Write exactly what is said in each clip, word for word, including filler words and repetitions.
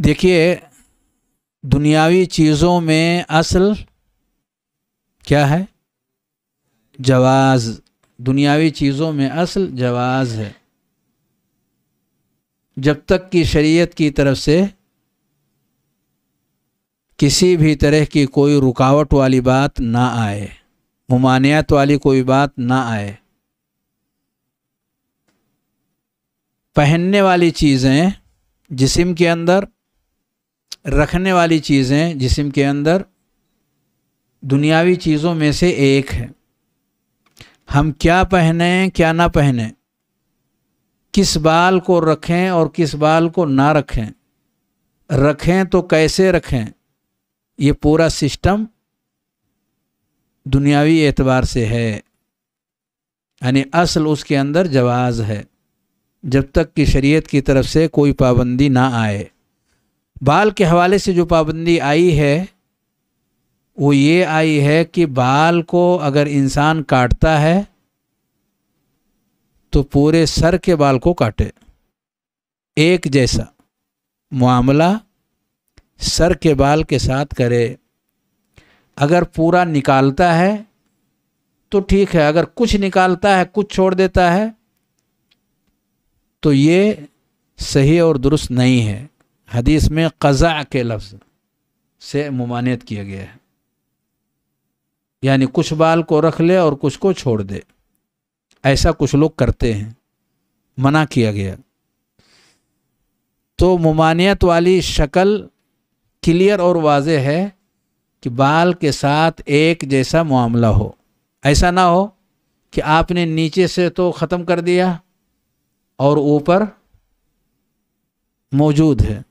देखिए दुनियावी चीज़ों में असल क्या है? जवाज़। दुनियावी चीज़ों में असल जवाज़ है जब तक कि शरीयत की तरफ से किसी भी तरह की कोई रुकावट वाली बात ना आए, मुमानियत वाली कोई बात ना आए। पहनने वाली चीज़ें जिस्म के अंदर, रखने वाली चीज़ें जिस्म के अंदर दुनियावी चीज़ों में से एक है। हम क्या पहनें क्या ना पहनें, किस बाल को रखें और किस बाल को ना रखें, रखें तो कैसे रखें, ये पूरा सिस्टम दुनियावी एतबार से है, यानी असल उसके अंदर जवाज़ है जब तक कि शरीयत की तरफ से कोई पाबंदी ना आए। बाल के हवाले से जो पाबंदी आई है वो ये आई है कि बाल को अगर इंसान काटता है तो पूरे सर के बाल को काटे, एक जैसा मामला सर के बाल के साथ करे। अगर पूरा निकालता है तो ठीक है, अगर कुछ निकालता है कुछ छोड़ देता है तो ये सही और दुरुस्त नहीं है। हदीस में क़ज़ा के लफ्ज़ से मुमानियत किया गया है, यानी कुछ बाल को रख ले और कुछ को छोड़ दे, ऐसा कुछ लोग करते हैं, मना किया गया। तो मुमानियत वाली शक्ल क्लियर और वाज़े है कि बाल के साथ एक जैसा मामला हो, ऐसा ना हो कि आपने नीचे से तो ख़त्म कर दिया और ऊपर मौजूद है।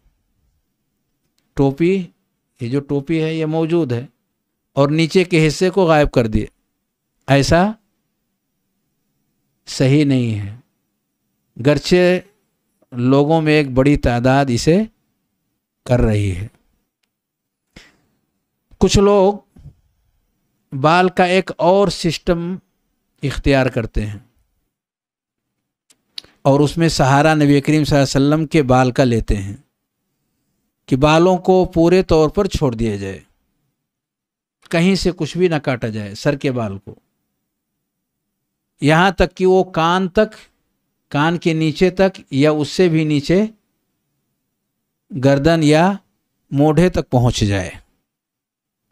टोपी, ये जो टोपी है ये मौजूद है और नीचे के हिस्से को गायब कर दिए, ऐसा सही नहीं है। गरचे लोगों में एक बड़ी तादाद इसे कर रही है। कुछ लोग बाल का एक और सिस्टम इख्तियार करते हैं और उसमें सहारा नबी करीम सल्लल्लाहु अलैहि वसल्लम के बाल का लेते हैं कि बालों को पूरे तौर पर छोड़ दिया जाए, कहीं से कुछ भी ना काटा जाए सर के बाल को, यहाँ तक कि वो कान तक, कान के नीचे तक या उससे भी नीचे गर्दन या मोढ़े तक पहुँच जाए।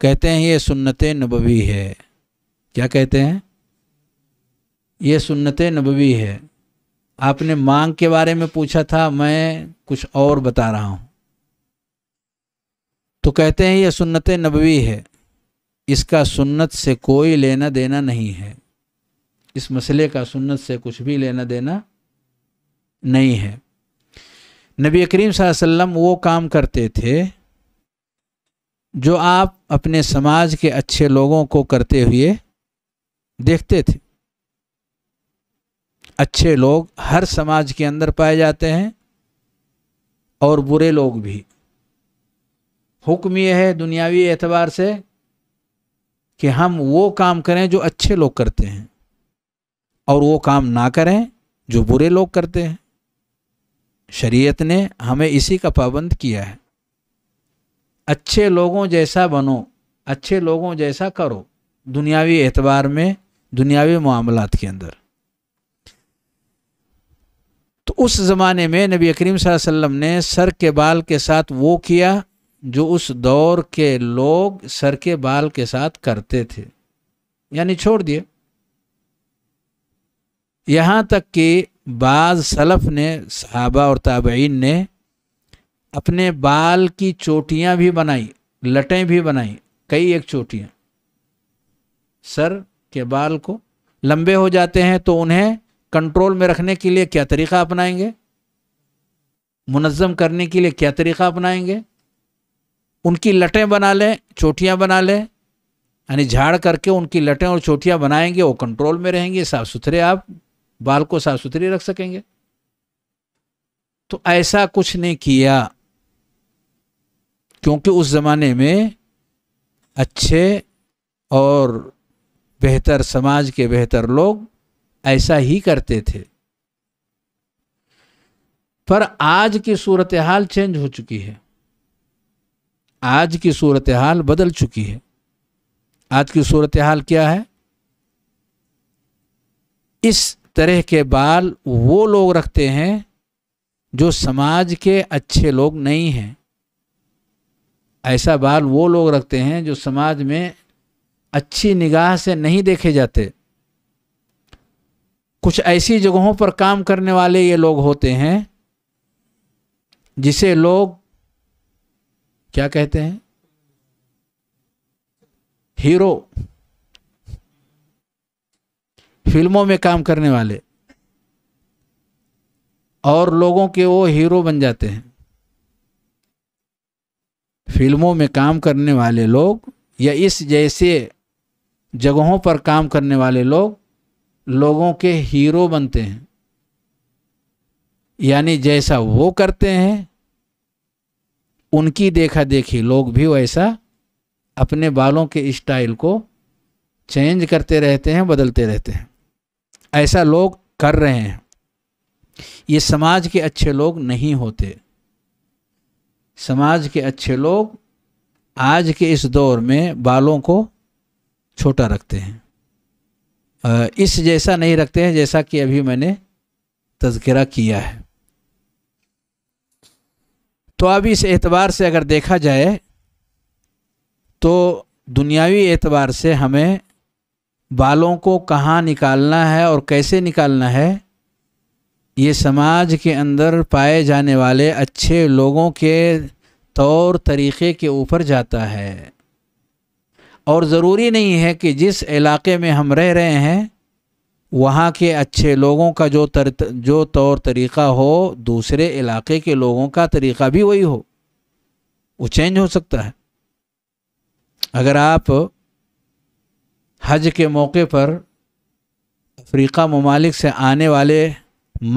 कहते हैं ये सुन्नत नबवी है। क्या कहते हैं? ये सुन्नत नबवी है। आपने मांग के बारे में पूछा था, मैं कुछ और बता रहा हूँ। तो कहते हैं ये सुन्नत नबवी है, इसका सुन्नत से कोई लेना देना नहीं है, इस मसले का सुन्नत से कुछ भी लेना देना नहीं है। नबी करीम सल्लल्लाहु अलैहि वसल्लम वो काम करते थे जो आप अपने समाज के अच्छे लोगों को करते हुए देखते थे। अच्छे लोग हर समाज के अंदर पाए जाते हैं और बुरे लोग भी। हुक्म यह है दुनियावी एतबार से कि हम वो काम करें जो अच्छे लोग करते हैं और वो काम ना करें जो बुरे लोग करते हैं। शरीयत ने हमें इसी का पाबंद किया है। अच्छे लोगों जैसा बनो, अच्छे लोगों जैसा करो दुनियावी एतबार में, दुनियावी मामलात के अंदर। तो उस ज़माने में नबी करीम सल्लल्लाहु अलैहि वसल्लम ने सर के बाल के साथ वो किया जो उस दौर के लोग सर के बाल के साथ करते थे, यानी छोड़ दिए। यहाँ तक कि बाज़ सलफ़ ने, सहाबा और ताबईन ने अपने बाल की चोटियाँ भी बनाई, लटें भी बनाई, कई एक चोटियाँ सर के बाल को। लंबे हो जाते हैं तो उन्हें कंट्रोल में रखने के लिए क्या तरीक़ा अपनाएंगे, मुनज़्ज़म करने के लिए क्या तरीक़ा अपनाएंगे? उनकी लटें बना लें, चोटियाँ बना लें, यानी झाड़ करके उनकी लटें और चोटियाँ बनाएंगे, वो कंट्रोल में रहेंगे, साफ़ सुथरे, आप बाल को साफ़ सुथरे रख सकेंगे। तो ऐसा कुछ नहीं किया, क्योंकि उस ज़माने में अच्छे और बेहतर समाज के बेहतर लोग ऐसा ही करते थे। पर आज की सूरत हाल चेंज हो चुकी है। आज की सूरत हाल बदल चुकी है। आज की सूरत हाल क्या है? इस तरह के बाल वो लोग रखते हैं जो समाज के अच्छे लोग नहीं हैं। ऐसा बाल वो लोग रखते हैं जो समाज में अच्छी निगाह से नहीं देखे जाते। कुछ ऐसी जगहों पर काम करने वाले ये लोग होते हैं जिसे लोग क्या कहते हैं, हीरो। फिल्मों में काम करने वाले और लोगों के वो हीरो बन जाते हैं। फिल्मों में काम करने वाले लोग या इस जैसे जगहों पर काम करने वाले लोग लोगों के हीरो बनते हैं, यानी जैसा वो करते हैं उनकी देखा देखी लोग भी वैसा अपने बालों के स्टाइल को चेंज करते रहते हैं, बदलते रहते हैं। ऐसा लोग कर रहे हैं। ये समाज के अच्छे लोग नहीं होते। समाज के अच्छे लोग आज के इस दौर में बालों को छोटा रखते हैं, इस जैसा नहीं रखते हैं जैसा कि अभी मैंने तज़किरा किया है। तो अभी इस एतबार से अगर देखा जाए तो दुनियावी एतबार से हमें बालों को कहाँ निकालना है और कैसे निकालना है, ये समाज के अंदर पाए जाने वाले अच्छे लोगों के तौर तरीक़े के ऊपर जाता है। और ज़रूरी नहीं है कि जिस इलाके में हम रह रहे हैं वहाँ के अच्छे लोगों का जो तर जो तौर तरीक़ा हो, दूसरे इलाके के लोगों का तरीक़ा भी वही हो। वो चेंज हो सकता है। अगर आप हज के मौके पर अफ्रीका ममालिक से आने वाले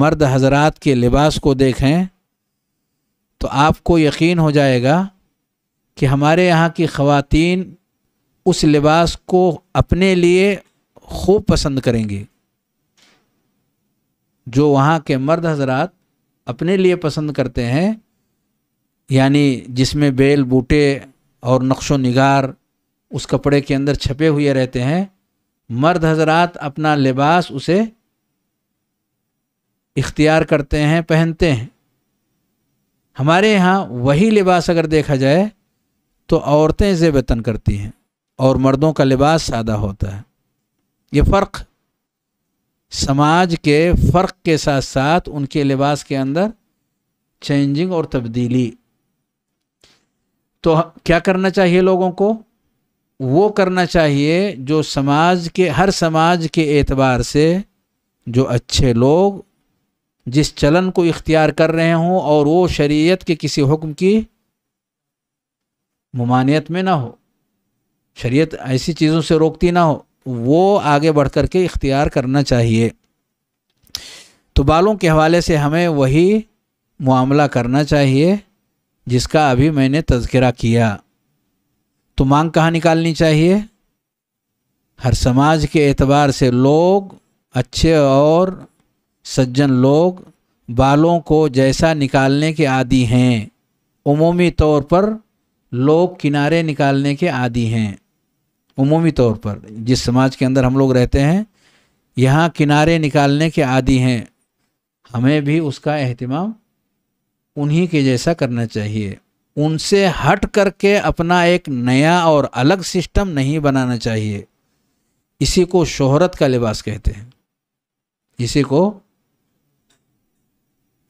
मर्द हजरात के लिबास को देखें तो आपको यकीन हो जाएगा कि हमारे यहाँ की ख़वातीन उस लिबास को अपने लिए खूब पसंद करेंगी। जो वहाँ के मर्द हजरात अपने लिए पसंद करते हैं, यानी जिसमें बेल बूटे और नक्शो निगार उस कपड़े के अंदर छपे हुए रहते हैं, मर्द हजरात अपना लिबास उसे इख्तियार करते हैं, पहनते हैं। हमारे यहाँ वही लिबास अगर देखा जाए तो औरतें ज़ेब-ए-तन करती हैं और मर्दों का लिबास सादा होता है। ये फ़र्क समाज के फ़र्क के साथ साथ उनके लिबास के अंदर चेंजिंग और तब्दीली। तो क्या करना चाहिए लोगों को? वो करना चाहिए जो समाज के हर समाज के एतबार से जो अच्छे लोग जिस चलन को इख्तियार कर रहे हों और वो शरीयत के किसी हुक्म की मुमानियत में ना हो, शरीयत ऐसी चीज़ों से रोकती ना हो, वो आगे बढ़ कर के इख्तियार करना चाहिए। तो बालों के हवाले से हमें वही मामला करना चाहिए जिसका अभी मैंने तज़किरा किया। तो मांग कहाँ निकालनी चाहिए? हर समाज के एतबार से लोग, अच्छे और सज्जन लोग, बालों को जैसा निकालने के आदी हैं। उमूमी तौर पर लोग किनारे निकालने के आदी हैं। उमूमी तौर पर जिस समाज के अंदर हम लोग रहते हैं यहाँ किनारे निकालने के आदी हैं। हमें भी उसका एहतिमाम उन्हीं के जैसा करना चाहिए। उनसे हट करके अपना एक नया और अलग सिस्टम नहीं बनाना चाहिए। इसी को शोहरत का लिबास कहते हैं। इसी को,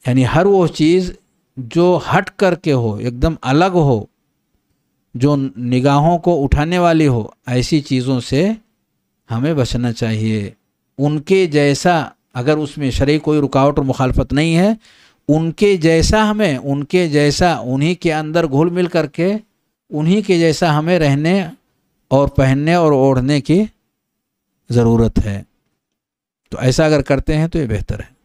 यानी हर वो चीज़ जो हट करके हो, एकदम अलग हो, जो निगाहों को उठाने वाली हो, ऐसी चीज़ों से हमें बचना चाहिए। उनके जैसा, अगर उसमें शरई कोई रुकावट और मुखालफत नहीं है, उनके जैसा हमें, उनके जैसा, उन्हीं के अंदर घुल मिल करके उन्हीं के जैसा हमें रहने और पहनने और ओढ़ने की ज़रूरत है। तो ऐसा अगर करते हैं तो ये बेहतर है।